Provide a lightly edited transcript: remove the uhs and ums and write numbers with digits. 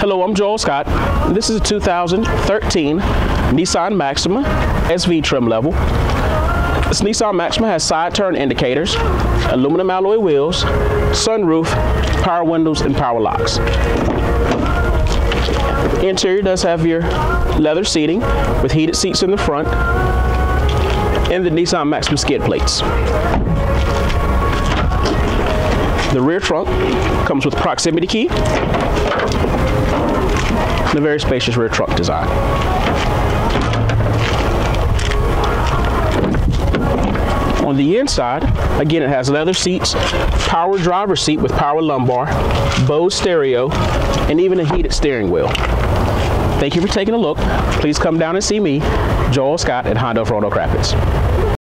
Hello, I'm Joel Scott. This is a 2013 Nissan Maxima SV trim level. This Nissan Maxima has side turn indicators, aluminum alloy wheels, sunroof, power windows, and power locks. The interior does have your leather seating with heated seats in the front and the Nissan Maxima skid plates. The rear trunk comes with proximity key. A very spacious rear trunk design. On the inside, again, it has leather seats, power driver's seat with power lumbar, Bose stereo, and even a heated steering wheel. Thank you for taking a look. Please come down and see me, Joel Scott at Honda of Roanoke Rapids.